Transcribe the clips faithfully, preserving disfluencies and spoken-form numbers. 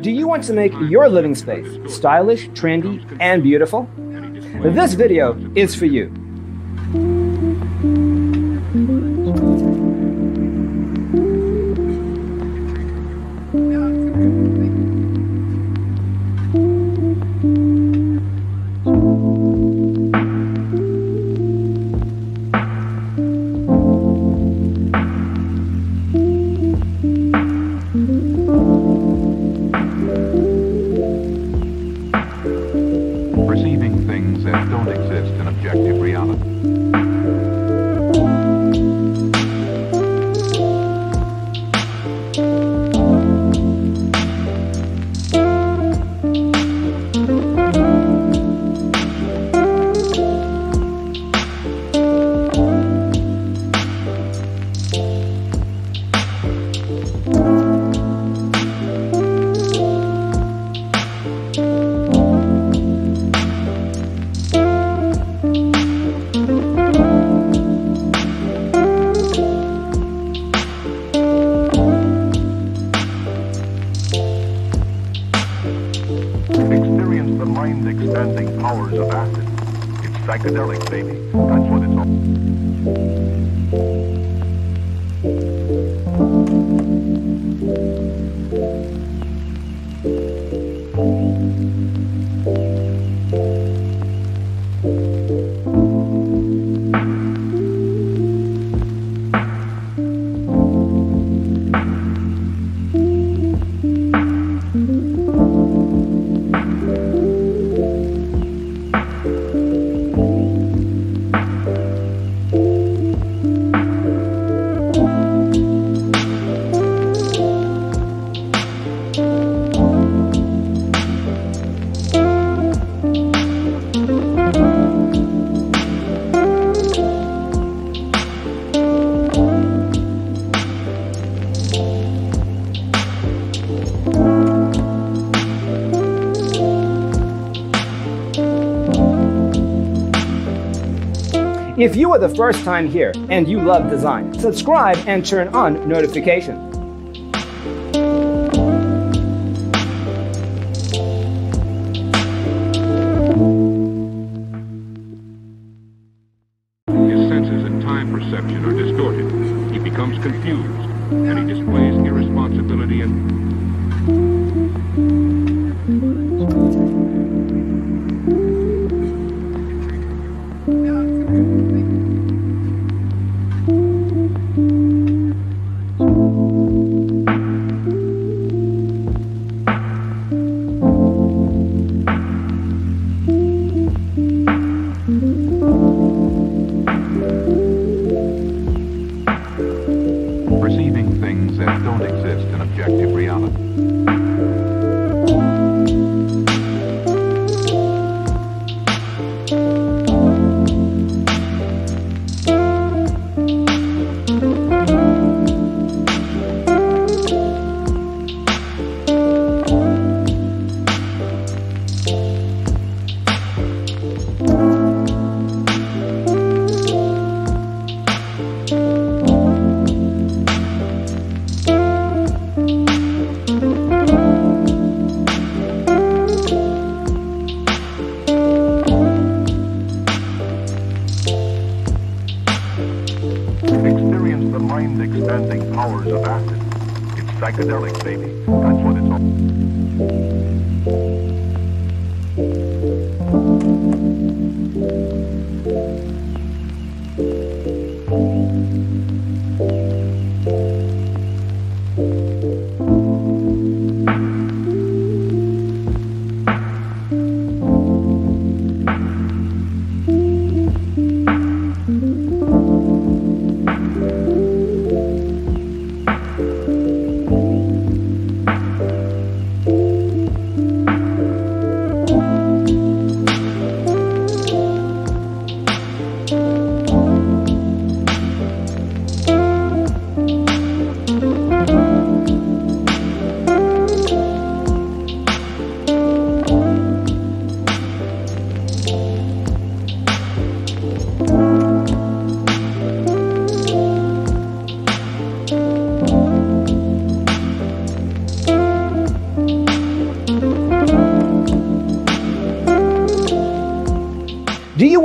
Do you want to make your living space stylish, trendy, and beautiful? This video is for you. Perceiving things that don't exist in objective reality. Expanding powers of acid. It's psychedelic, baby. That's what it's If you are the first time here and you love design, subscribe and turn on notifications. His senses and time perception are distorted. He becomes confused and he displays irresponsibility and... Thank you.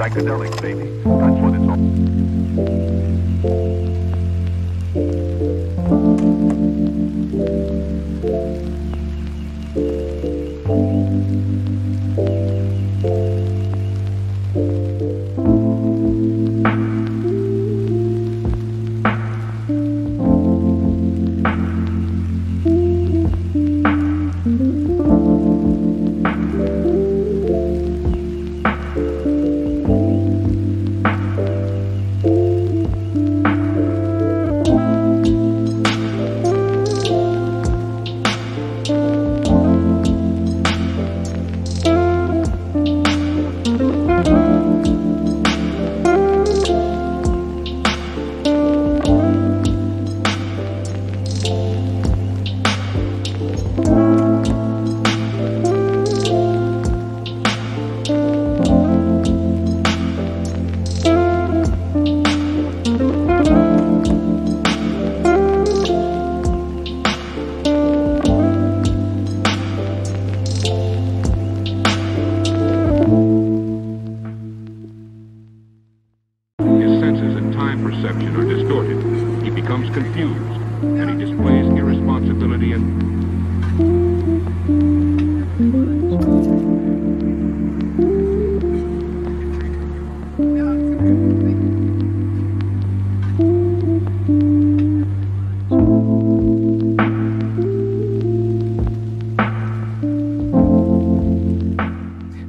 psychedelic, baby. That's what it's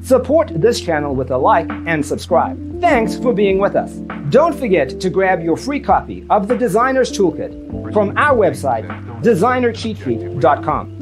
Support this channel with a like and subscribe. Thanks for being with us. Don't forget to grab your free copy of the Designer's Toolkit from our website, designer cheat sheet dot com.